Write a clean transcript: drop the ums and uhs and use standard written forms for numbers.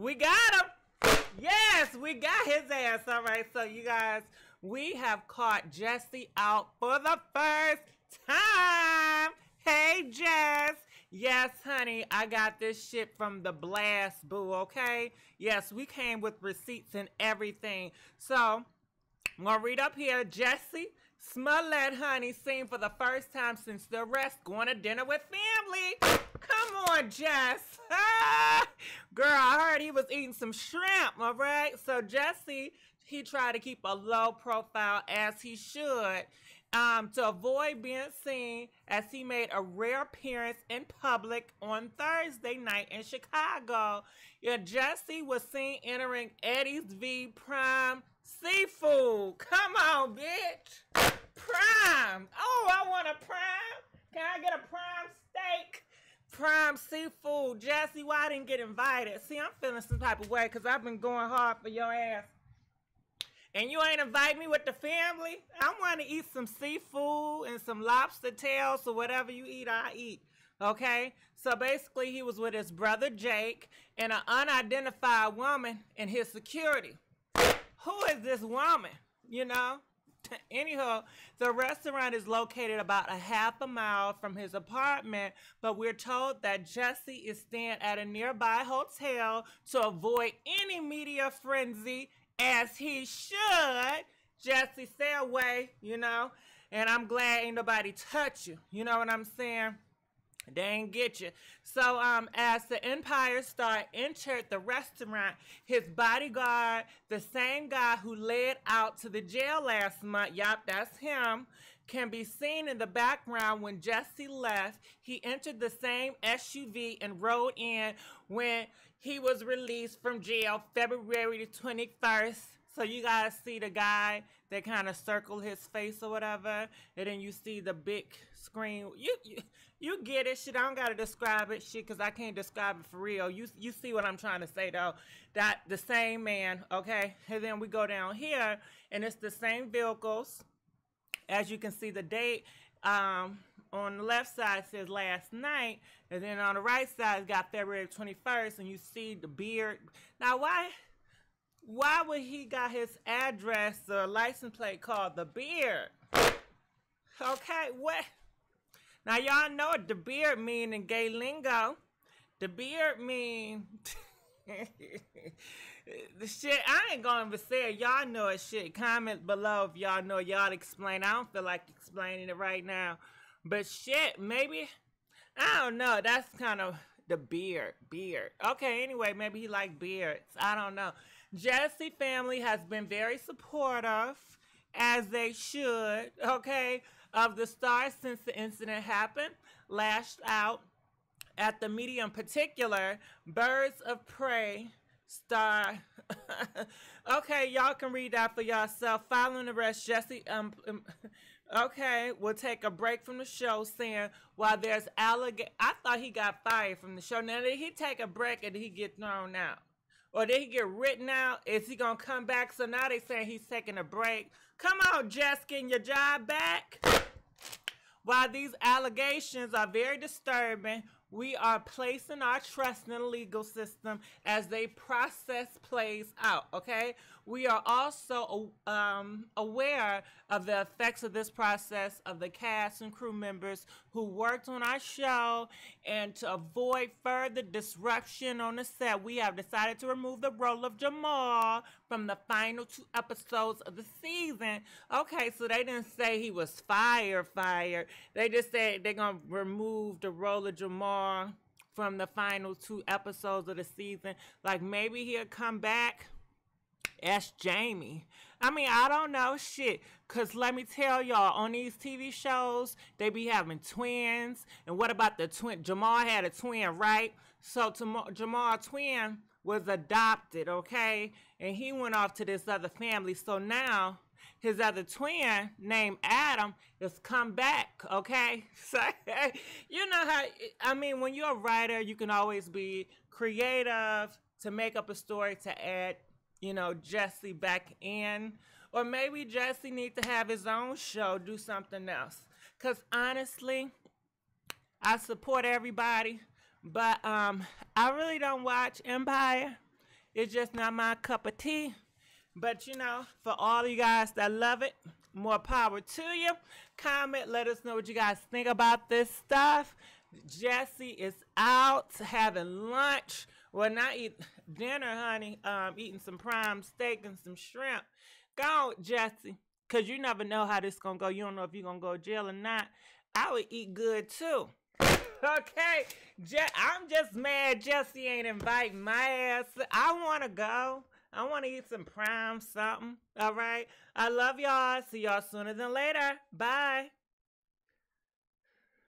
We got him. Yes, we got his ass. All right, so you guys, we have caught Jussie out for the first time. Hey, Jess. Yes, honey, I got this shit from the blast, boo, okay? Yes, we came with receipts and everything. So, I'm going to read up here. Jussie Smollett, honey, seen for the first time since the arrest, going to dinner with family. Come on, Jess. Girl, I heard he was eating some shrimp, all right? So, Jussie, he tried to keep a low profile, as he should, to avoid being seen, as he made a rare appearance in public on Thursday night in Chicago. Yeah, Jussie was seen entering Eddie's V Prime Seafood. Come on, bitch. Prime. Oh, I want a prime. Can I get a prime steak? Prime seafood. Jussie, why I didn't get invited? See, I'm feeling some type of way because I've been going hard for your ass. And you ain't invite me with the family? I want to eat some seafood and some lobster tails, so whatever you eat, I eat. Okay? So basically, he was with his brother, Jake, and an unidentified woman in his security. Who is this woman? You know? Anyhow, the restaurant is located about 1/2 mile from his apartment, but we're told that Jussie is staying at a nearby hotel to avoid any media frenzy, as he should. Jussie, stay away, you know. And I'm glad ain't nobody touch you. You know what I'm saying? They ain't get you. So as the Empire star entered the restaurant, his bodyguard, the same guy who led out to the jail last month, yup, that's him, can be seen in the background when Jussie left. He entered the same SUV and rode in when he was released from jail February the 21st. So you guys see the guy that kind of circled his face or whatever, and then you see the big screen. You get it, shit. I don't gotta describe it, shit, because I can't describe it for real. You see what I'm trying to say though? That the same man, okay? And then we go down here, and it's the same vehicles. As you can see, the date on the left side says last night, and then on the right side it's got February 21st, and you see the beard. Now why? Why would he got his address or license plate called the Beard? Okay, what? Now, y'all know what the Beard mean in gay lingo. The Beard mean... the shit, I ain't gonna even say it. Y'all know it, shit. Comment below if y'all know. Y'all explain. I don't feel like explaining it right now. But shit, maybe... I don't know. That's kind of... The beard. Okay, anyway, maybe he liked beards. I don't know. Jussie family has been very supportive, as they should, okay, of the star since the incident happened. Lashed out at the media in particular, Birds of Prey star. Okay, y'all can read that for yourself. Following the rest, Jussie, okay, we'll take a break from the show, saying while there's allegation. I thought he got fired from the show. Now, did he take a break and did he get thrown out? Or did he get written out? Is he going to come back? So now they saying he's taking a break. Come on, Jess, getting your job back. While these allegations are very disturbing, we are placing our trust in the legal system as they process plays out, okay? We are also aware of the effects of this process of the cast and crew members who worked on our show, and to avoid further disruption on the set, we have decided to remove the role of Jamal from the final 2 episodes of the season. Okay, so they didn't say he was fired. They just said they're going to remove the role of Jamal from the final 2 episodes of the season. Like, maybe he'll come back as Jamie. I mean, I don't know shit, because let me tell y'all, on these TV shows, they be having twins. And what about the twin? Jamal had a twin, right? So Jamal's twin was adopted, okay? And he went off to this other family. So now his other twin, named Adam, has come back, okay? So, you know how, I mean, when you're a writer, you can always be creative to make up a story to add, you know, Jussie back in. Or maybe Jussie needs to have his own show, do something else. Because honestly, I support everybody, but I really don't watch Empire. It's just not my cup of tea. But, you know, for all you guys that love it, more power to you. Comment, let us know what you guys think about this stuff. Jussie is out having lunch. Well, not eat dinner, honey. Eating some prime steak and some shrimp. Go on, Jussie. Because you never know how this is going to go. You don't know if you're going to go to jail or not. I would eat good, too. Okay? I'm just mad Jussie ain't inviting my ass. I want to go. I want to eat some prime something. All right? I love y'all. See y'all sooner than later. Bye.